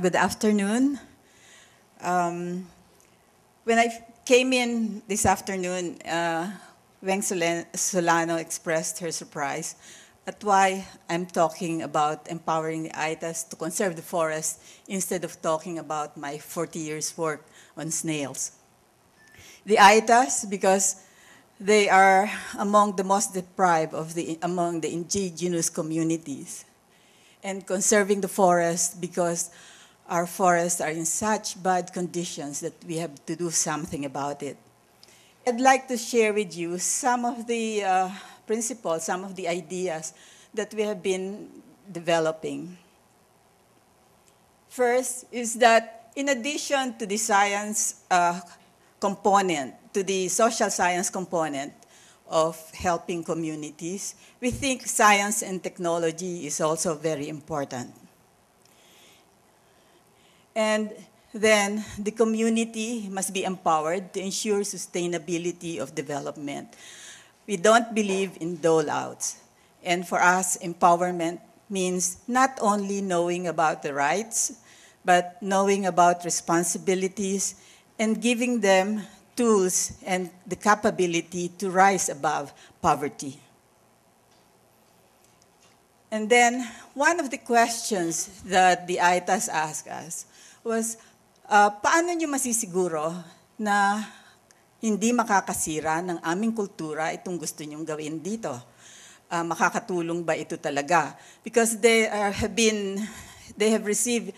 Good afternoon. When I came in this afternoon, Weng Solano expressed her surprise at why I'm talking about empowering the Aytas to conserve the forest instead of talking about my 40 years' work on snails. The Aytas, because they are among the most deprived among the indigenous communities, and conserving the forest because our forests are in such bad conditions that we have to do something about it. I'd like to share with you some of the principles, some of the ideas that we have been developing. First is that in addition to the science component, to the social science component of helping communities, we think science and technology is also very important. And then the community must be empowered to ensure sustainability of development. We don't believe in dole-outs. And for us, empowerment means not only knowing about the rights, but knowing about responsibilities and giving them tools and the capability to rise above poverty. And then one of the questions that the Aytas asked us was, paano nyo masisiguro na hindi makakasira ng aming kultura itong gusto nyong gawin dito? Makakatulong ba ito talaga? Because they have received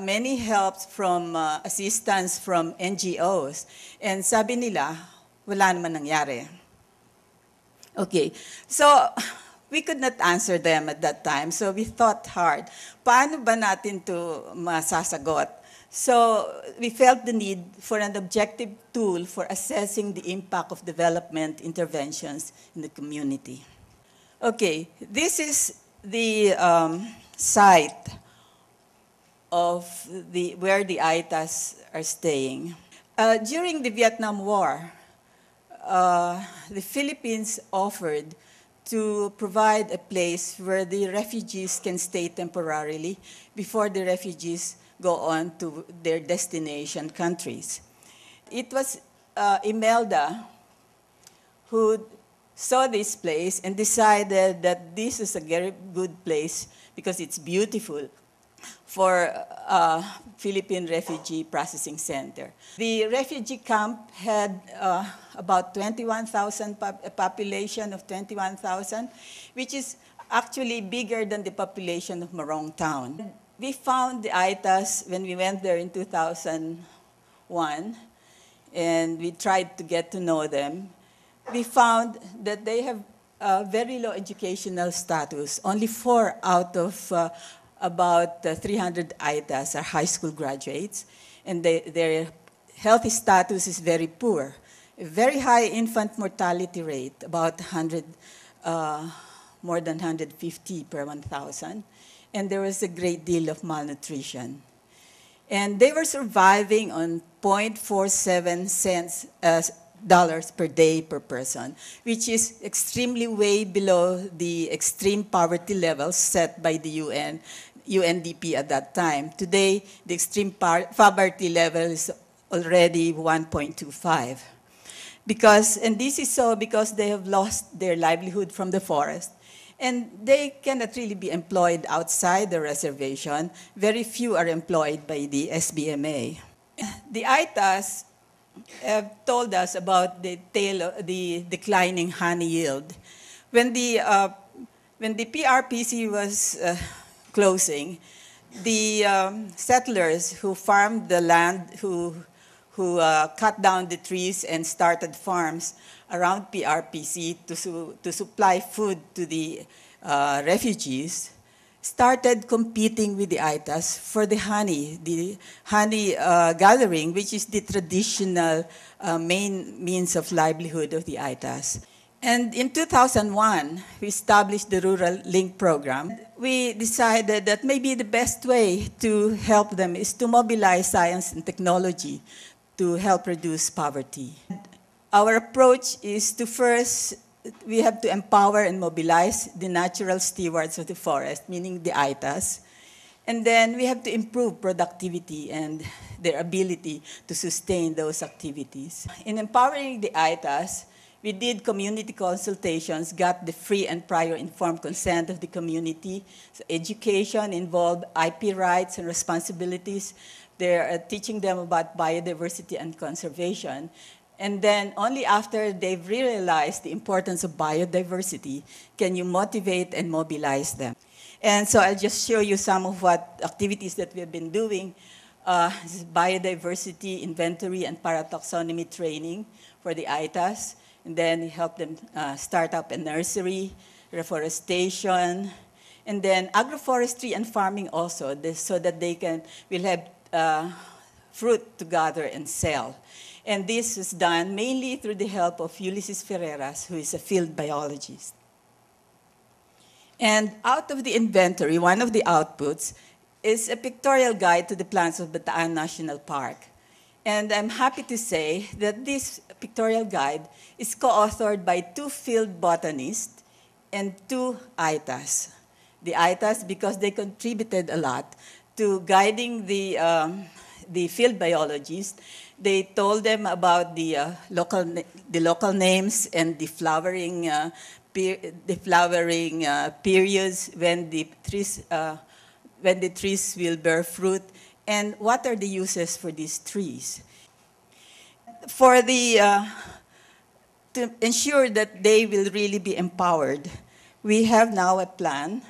many helps from assistance from NGOs. And sabi nila, wala naman nangyari. Okay, so we could not answer them at that time. So we thought hard, paano ba natin to masasagot? So we felt the need for an objective tool for assessing the impact of development interventions in the community. Okay, this is the site of where the Aytas are staying. During the Vietnam War, the Philippines offered to provide a place where the refugees can stay temporarily before the refugees go on to their destination countries. It was Imelda who saw this place and decided that this is a very good place because it's beautiful for Philippine Refugee Processing Center. The refugee camp had about 21,000 population of 21,000, which is actually bigger than the population of Morong Town. We found the Aytas when we went there in 2001, and we tried to get to know them. We found that they have very low educational status. Only 4 out of about 300 Aytas are high school graduates, and their healthy status is very poor. A very high infant mortality rate, about more than 150 per 1,000, and there was a great deal of malnutrition. And they were surviving on 0.47 cents dollars per day per person, which is extremely way below the extreme poverty levels set by the UNDP at that time. Today, the extreme poverty level is already 1.25. And this is so because they have lost their livelihood from the forest, and they cannot really be employed outside the reservation. Very few are employed by the SBMA. The Aytas have told us about the tale of the declining honey yield. When the PRPC was closing, the settlers who farmed the land, who cut down the trees and started farms around PRPC to supply food to the refugees, started competing with the Aytas for the honey gathering, which is the traditional main means of livelihood of the Aytas. And in 2001, we established the Rural Link program. We decided that maybe the best way to help them is to mobilize science and technology to help reduce poverty. Our approach is to first, we have to empower and mobilize the natural stewards of the forest, meaning the Aytas, And then we have to improve productivity and their ability to sustain those activities. In empowering the Aytas, we did community consultations, got the free and prior informed consent of the community. So education involved IP rights and responsibilities. They're teaching them about biodiversity and conservation. And then only after they've realized the importance of biodiversity can you motivate and mobilize them. And so I'll just show you some of what activities that we've been doing. Biodiversity inventory and parataxonomy training for the Aytas. And then help them start up a nursery, reforestation, and then agroforestry and farming also, so that they will have fruit to gather and sell. And this is done mainly through the help of Ulysses Ferreira, who is a field biologist. And out of the inventory, one of the outputs is a pictorial guide to the plants of Bataan National Park. And I'm happy to say that this pictorial guide is co-authored by 2 field botanists and 2 Aytas. The Aytas, because they contributed a lot to guiding the field biologists, they told them about the local names and the flowering periods when the trees will bear fruit. And what are the uses for these trees? To ensure that they will really be empowered, we have now a plan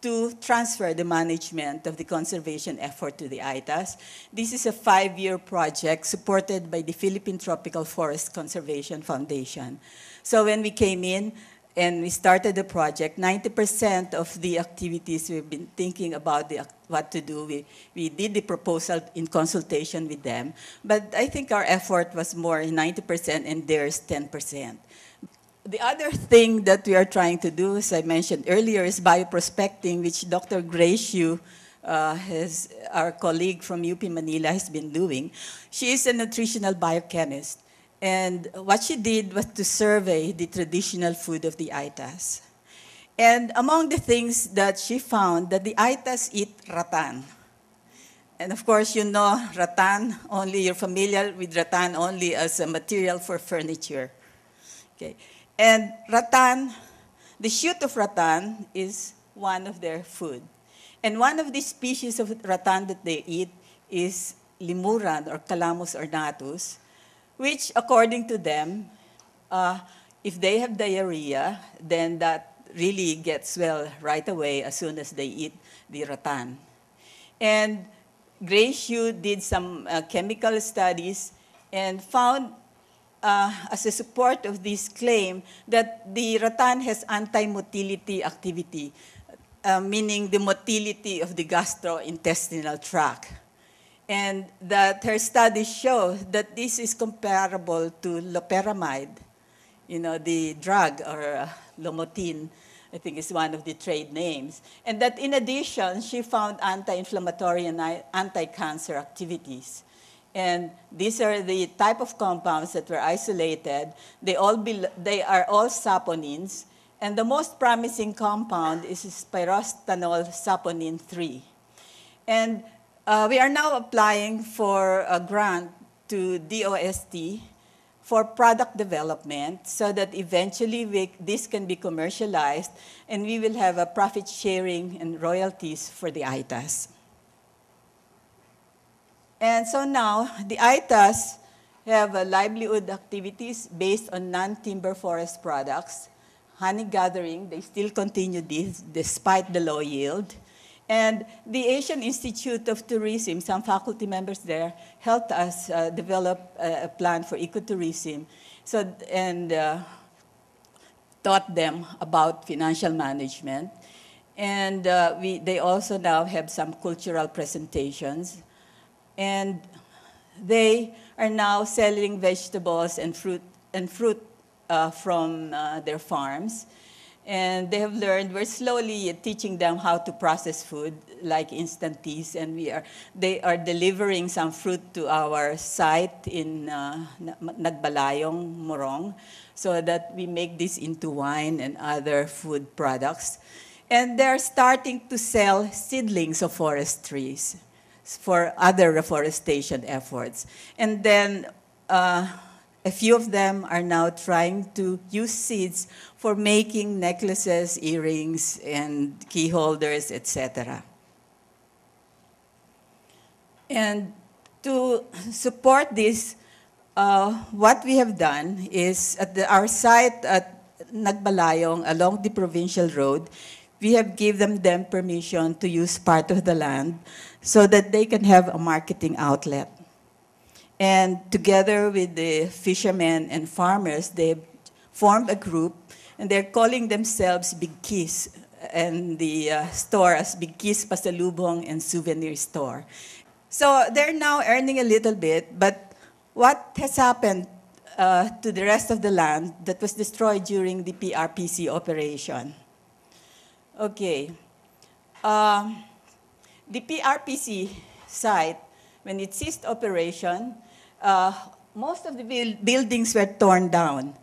to transfer the management of the conservation effort to the Aytas. This is a 5-year project supported by the Philippine Tropical Forest Conservation Foundation. So when we came in, and we started the project, 90% of the activities we've been thinking about what to do. We did the proposal in consultation with them. But I think our effort was more 90% and theirs 10%. The other thing that we are trying to do, as I mentioned earlier, is bioprospecting, which Dr. Grace Yu, our colleague from UP Manila, has been doing. She is a nutritional biochemist. And what she did was to survey the traditional food of the Aytas. And among the things that she found, that the Aytas eat rattan. And of course, you know rattan only, you're familiar with rattan only as a material for furniture. Okay. And rattan, the shoot of rattan is one of their food. And one of the species of rattan that they eat is limuran or calamus ornatus, which, according to them, if they have diarrhea, then that really gets well right away as soon as they eat the rattan. And Grace Yu did some chemical studies and found, as a support of this claim, that the rattan has anti-motility activity, meaning the motility of the gastrointestinal tract. And that her studies show that this is comparable to loperamide, you know, the drug, or lomotin, I think is one of the trade names. And that in addition, she found anti-inflammatory and anti-cancer activities. And these are the type of compounds that were isolated. They are all saponins. And the most promising compound is spirostanol saponin-3. And we are now applying for a grant to DOST for product development so that eventually this can be commercialized and we will have a profit sharing and royalties for the Aytas. And so now the Aytas have livelihood activities based on non-timber forest products. Honey gathering, they still continue this despite the low yield. And the Asian Institute of Tourism, some faculty members there, helped us develop a plan for ecotourism and taught them about financial management. And they also now have some cultural presentations. And they are now selling vegetables and fruit from their farms. And they have learned, we're slowly teaching them how to process food, like instant teas, and they are delivering some fruit to our site in Nagbalayong, Morong, so that we make this into wine and other food products. And they're starting to sell seedlings of forest trees for other reforestation efforts. And then a few of them are now trying to use seeds for making necklaces, earrings, and key holders, etc. And to support this, what we have done is at our site at Nagbalayong along the provincial road, we have given them permission to use part of the land so that they can have a marketing outlet. And together with the fishermen and farmers, they formed a group, and they're calling themselves Bigkis, and the store as Bigkis Pasalubong and Souvenir Store. So they're now earning a little bit, but what has happened to the rest of the land that was destroyed during the PRPC operation? Okay, the PRPC site, when it ceased operation, most of the buildings were torn down,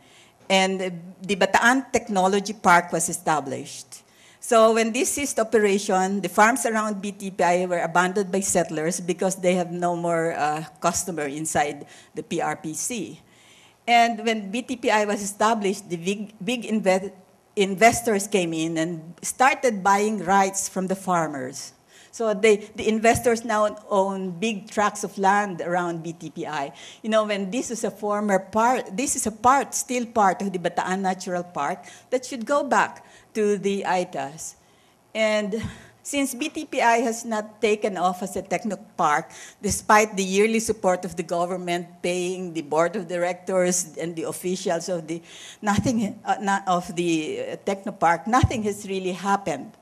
and the Bataan Technology Park was established. So when this ceased operation, the farms around BTPI were abandoned by settlers because they have no more customer inside the PRPC. And when BTPI was established, the big investors came in and started buying rights from the farmers. So the investors now own big tracts of land around BTPI. You know, when this is a former part, this is a part, still part of the Bataan Natural Park that should go back to the Aytas. And since BTPI has not taken off as a techno park, despite the yearly support of the government paying the board of directors and the officials of the, techno park, nothing has really happened.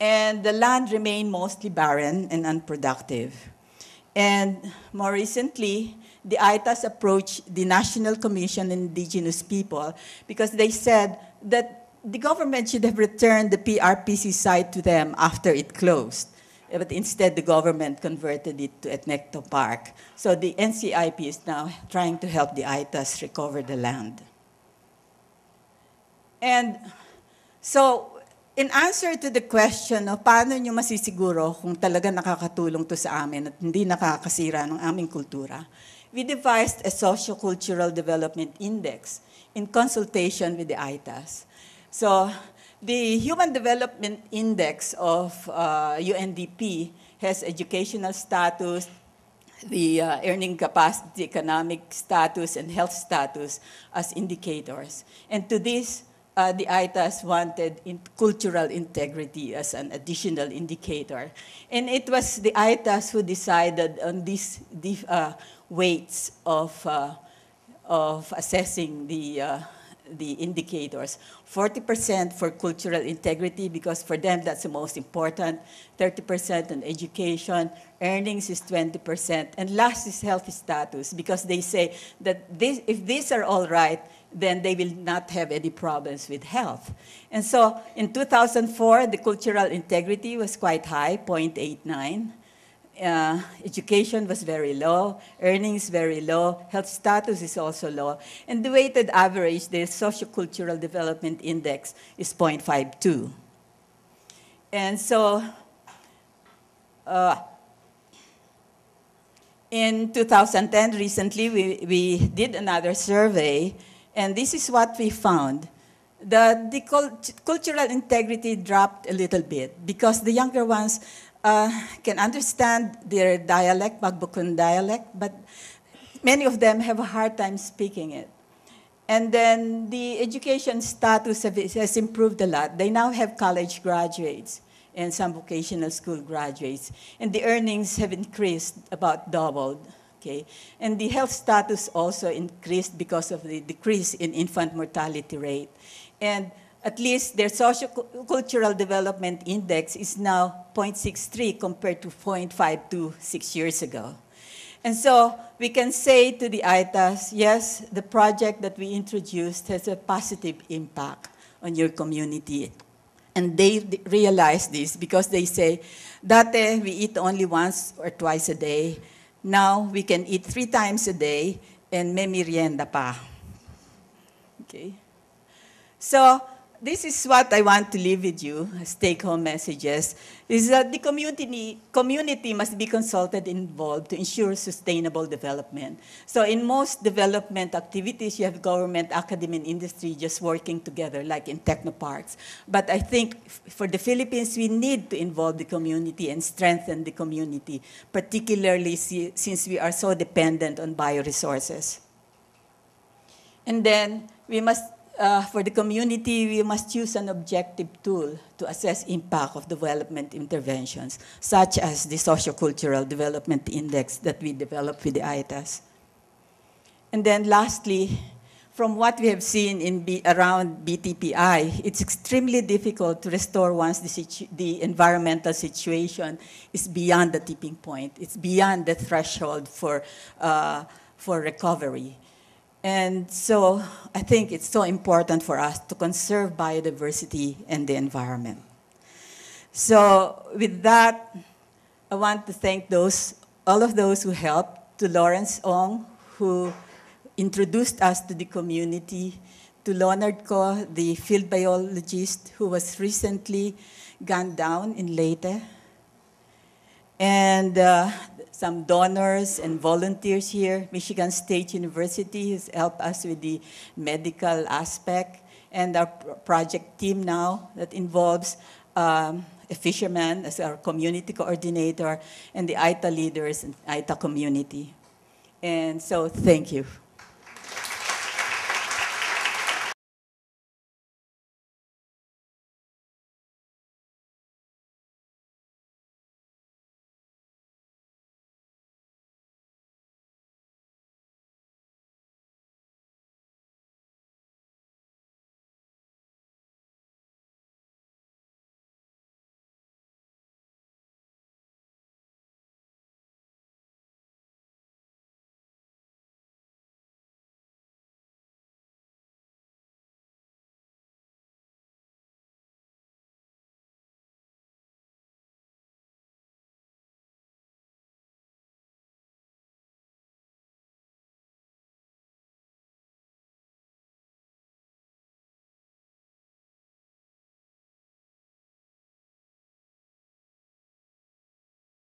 And the land remained mostly barren and unproductive. And more recently, the Aetas approached the National Commission on Indigenous People because they said that the government should have returned the PRPC site to them after it closed. But instead, the government converted it to a techno park. So the NCIP is now trying to help the Aetas recover the land. And so, in answer to the question of paano nyo masisiguro kung talaga nakakatulong to sa amin at hindi nakakasira ng aming kultura, we devised a socio-cultural development index in consultation with the Aytas. So the Human Development Index of UNDP has educational status, the earning capacity, economic status, and health status as indicators. And to this, the Aytas wanted cultural integrity as an additional indicator. And it was the Aytas who decided on these weights of assessing the indicators. 40% for cultural integrity, because for them that's the most important, 30% on education, earnings is 20%, and last is health status, because they say that this, if these are all right, then they will not have any problems with health. And so in 2004, the cultural integrity was quite high, 0.89. Education was very low, earnings very low, health status is also low. And the weighted average, the socio-cultural development index, is 0.52. And so in 2010, recently, we did another survey. And this is what we found, that the cultural integrity dropped a little bit because the younger ones can understand their dialect, Magbukun dialect, but many of them have a hard time speaking it. And then the education status has improved a lot. They now have college graduates and some vocational school graduates. And the earnings have increased, about doubled. Okay. And the health status also increased because of the decrease in infant mortality rate. And at least their socio-cultural development index is now 0.63 compared to 0.52 6 years ago. And so we can say to the Aytas, yes, the project that we introduced has a positive impact on your community. And they realize this because they say, dati we eat only once or twice a day. Now we can eat 3 times a day and may merienda pa. Okay. So this is what I want to leave with you as take-home messages, is that the community must be consulted and involved to ensure sustainable development. So in most development activities, you have government, academia, and industry just working together, like in technoparks. But I think for the Philippines, we need to involve the community and strengthen the community, particularly since we are so dependent on bioresources. And then we must, for the community, we must use an objective tool to assess impact of development interventions, such as the Sociocultural Development Index that we developed with the Aytas. And then lastly, from what we have seen in around BTPI, it's extremely difficult to restore once the environmental situation is beyond the tipping point. It's beyond the threshold for recovery. And so I think it's so important for us to conserve biodiversity and the environment. So with that, I want to thank all of those who helped, to Lawrence Ong, who introduced us to the community, to Leonard Ko, the field biologist who was recently gunned down in Leyte, and some donors and volunteers here. Michigan State University has helped us with the medical aspect, and our project team now that involves a fisherman as our community coordinator and the Aita leaders and Aita community. And so thank you.